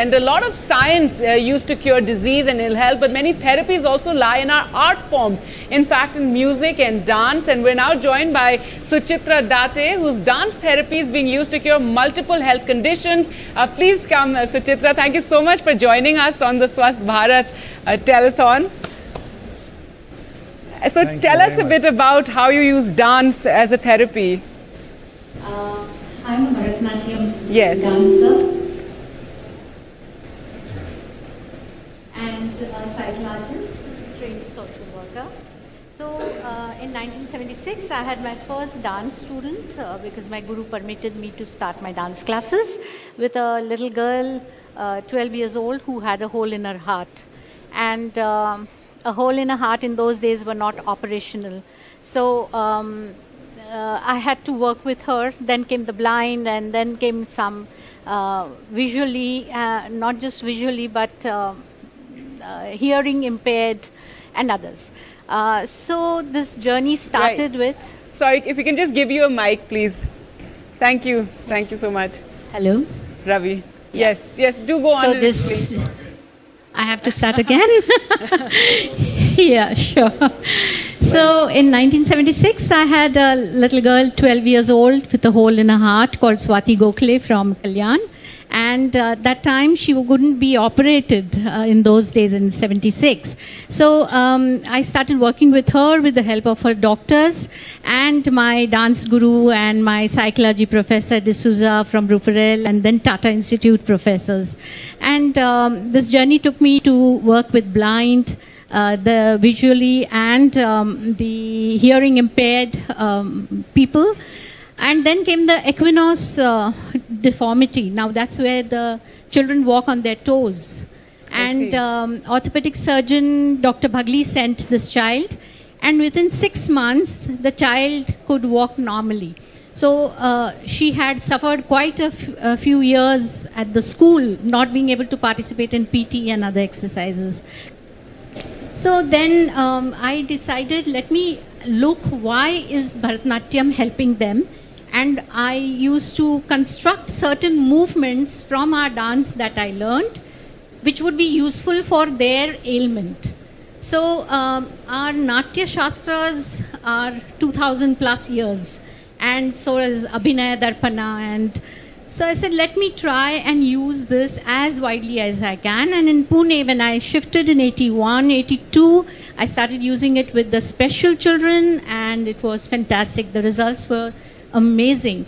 And a lot of science used to cure disease and ill health, but many therapies also lie in our art forms. In fact, in music and dance. And we're now joined by Suchitra Date, whose dance therapy is being used to cure multiple health conditions. Please come, Suchitra. Thank you so much for joining us on the Swasth Bharat telethon. So tell us a bit about how you use dance as a therapy. I'm a Bharatanatyam dancer. And a psychologist, trained social worker. So in 1976, I had my first dance student because my guru permitted me to start my dance classes with a little girl, 12 years old, who had a hole in her heart. And a hole in her heart in those days were not operational. So I had to work with her. Then came the blind, and then came some visually, not just visually, but hearing impaired and others. So this journey started with... Sorry, if we can just give you a mic, please. Thank you. Thank you so much. Hello. Ravi. Yeah. Yes, yes, do go on. So this... Please. I have to start again? Yeah, sure. So in 1976, I had a little girl, 12 years old, with a hole in her heart called Swati Gokhale from Kalyan. And that time she couldn't be operated in those days in 76. So I started working with her with the help of her doctors and my dance guru and my psychology professor D'Souza from Ruparel and then Tata Institute professors. And this journey took me to work with blind, the visually and the hearing impaired people. And then came the equinox deformity. Now that's where the children walk on their toes. And orthopedic surgeon Dr. Bhagley sent this child. And within 6 months, the child could walk normally. So she had suffered quite a few years at the school, not being able to participate in PT and other exercises. So then I decided, let me look why is Bharatanatyam helping them. And I used to construct certain movements from our dance that I learned, which would be useful for their ailment. So our Natya Shastras are 2000 plus years, and so is Abhinaya Darpana. And so I said, let me try and use this as widely as I can. And in Pune, when I shifted in 81, 82, I started using it with the special children, and it was fantastic. The results were amazing.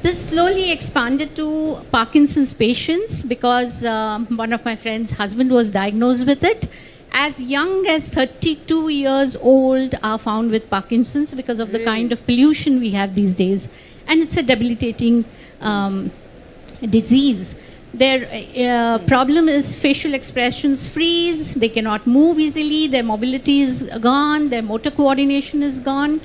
This slowly expanded to Parkinson's patients because one of my friend's husband was diagnosed with it. As young as 32 years old are found with Parkinson's because of the kind of pollution we have these days. And it's a debilitating disease. Their problem is facial expressions freeze, they cannot move easily, their mobility is gone, their motor coordination is gone.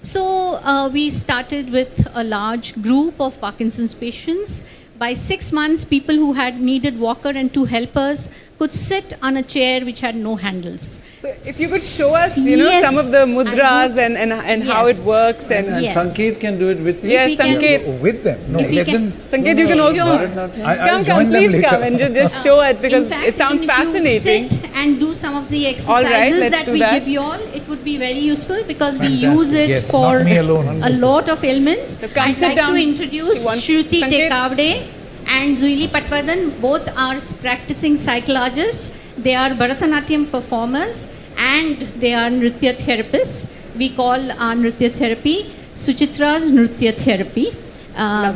So we started with a large group of Parkinson's patients. By 6 months, people who had needed walker and 2 helpers could sit on a chair which had no handles. So if you could show us, you know, some of the mudras and how it works. And Sanket can do it with you. Yes, Sanket. Yeah, with them. No, let them. Sanket, you can also. Come, please come and just show it because fact, it sounds fascinating. If you sit and do some of the exercises that we give you all, it would be very useful because we use it for a lot of ailments. So I'd like to introduce Shruti Tekavde and Zuhili Patwardhan. Both are practicing psychologists. They are Bharatanatyam performers and they are nritya therapists. We call our nritya therapy Suchitra's nritya therapy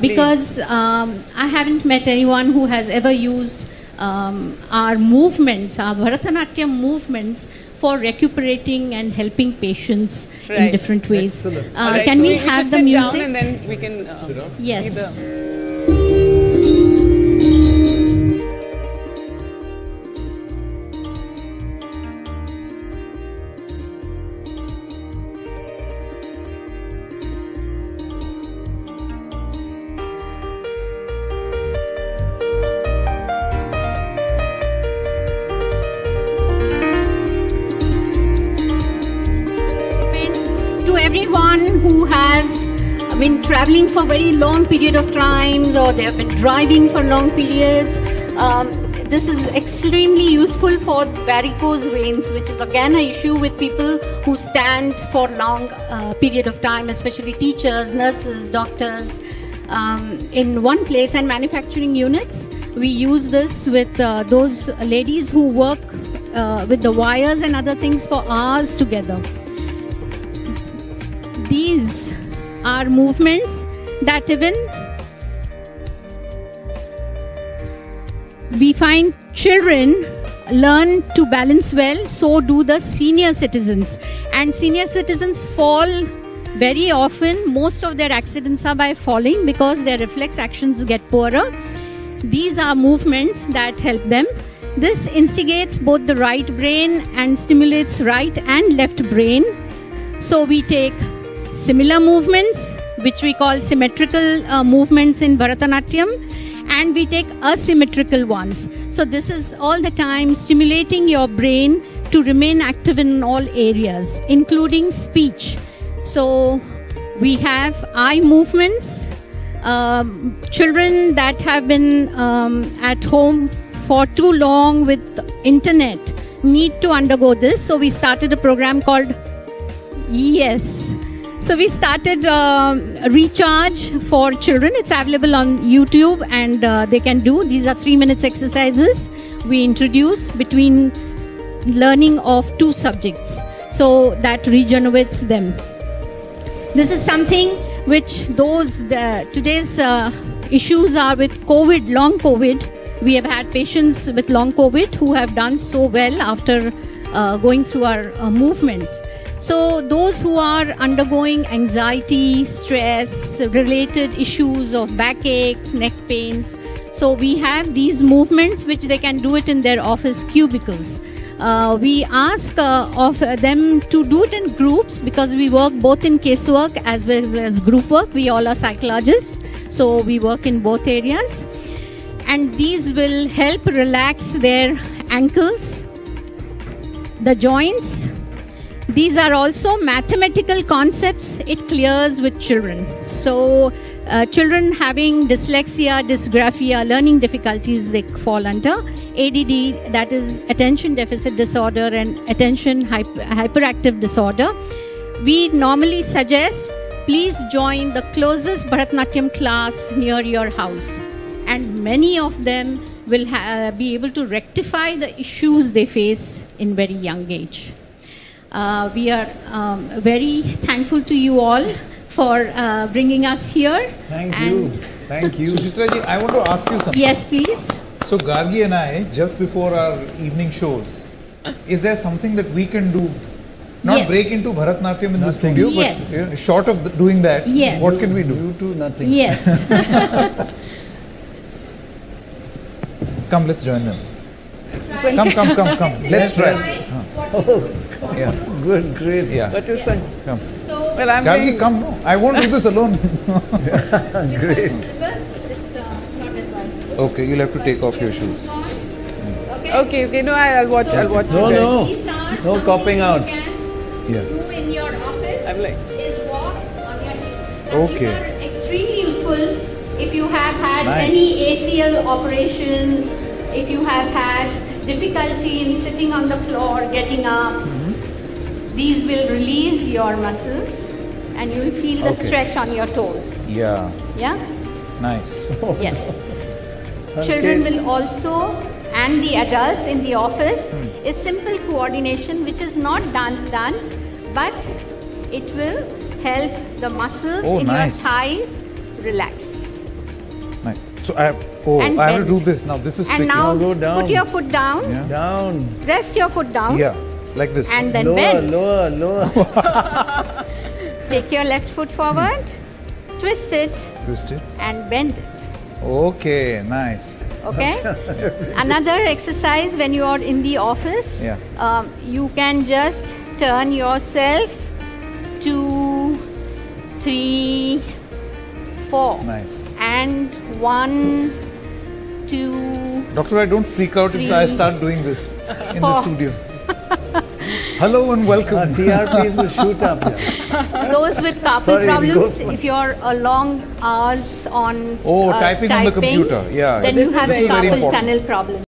because I haven't met anyone who has ever used our movements, our Bharatanatyam movements for recuperating and helping patients in different ways. Can so we have the music? Down and then we can, yes. Traveling for very long period of times, or they have been driving for long periods, This is extremely useful for varicose veins, which is again an issue with people who stand for long period of time, especially teachers, nurses, doctors, in one place, and manufacturing units. We use this with those ladies who work with the wires and other things for hours together. These are movements that even we find children learn to balance well, so do the senior citizens. And senior citizens fall very often. Most of their accidents are by falling because their reflex actions get poorer. These are movements that help them. This instigates both the right brain and stimulates right and left brain. So we take similar movements, which we call symmetrical movements in Bharatanatyam, and we take asymmetrical ones. So this is all the time stimulating your brain to remain active in all areas, including speech. So we have eye movements. Children that have been at home for too long with internet need to undergo this. So we started a program called Yes. So we started Recharge for children. It's available on YouTube, and they can do. These are 3-minute exercises we introduce between learning of two subjects, so that regenerates them. This is something which today's issues are with COVID, long COVID. We have had patients with long COVID who have done so well after going through our movements. So those who are undergoing anxiety, stress, related issues of backaches, neck pains. So we have these movements which they can do it in their office cubicles. We ask of them to do it in groups, because we work both in casework as well as group work. We all are psychologists, so we work in both areas. And these will help relax their ankles, the joints. These are also mathematical concepts. It clears with children. So children having dyslexia, dysgraphia, learning difficulties, they fall under ADD, that is attention deficit disorder, and attention hyperactive disorder. We normally suggest, please join the closest Bharatanatyam class near your house. And many of them will be able to rectify the issues they face in very young age. We are very thankful to you all for bringing us here. Thank you. Suchitra ji, I want to ask you something. Yes, please. So Gargi and I, just before our evening shows, is there something that we can do? Not yes. break into Bharatanatyam in nothing. The studio, yes. but short of doing that, yes. what can we do? You do nothing. Yes. Come, let's join them. Try. Come. Let's try. Yeah. Good, great. Yeah. What you yes. Come. So, well, I'm Gargi, come. No. I won't do this alone. Great. Because it's not advisable. Okay, you'll have to take off your shoes. Okay. Okay. No, I'll watch. So, I'll watch. No copying out. Yeah. Do in your office. I'm like. Is walk on your knees. And okay. These are extremely useful if you have had nice. Any ACL operations. If you have had difficulty in sitting on the floor, getting up, these will release your muscles and you will feel the okay. stretch on your toes. Yeah. Nice. Yes. Children will also, and the adults in the office, is simple coordination, which is not dance, but it will help the muscles in nice. Your thighs relax. So I have to do this now. This is tricky. And now go down. Put your foot down. Yeah. Down. Rest your foot down. Yeah, like this. And then bend. Lower. Take your left foot forward. Twist it. And bend it. Okay, nice. Okay. Another exercise when you are in the office. Yeah. You can just turn yourself 2, 3, 4. Nice. And 1, 2. Doctor, I don't freak out if I start doing this in the studio. Hello and welcome. TRPs will shoot up. Yeah. Those with carpal problems, if you're a long hours on typing on the computer, yeah, then you have carpal tunnel problems.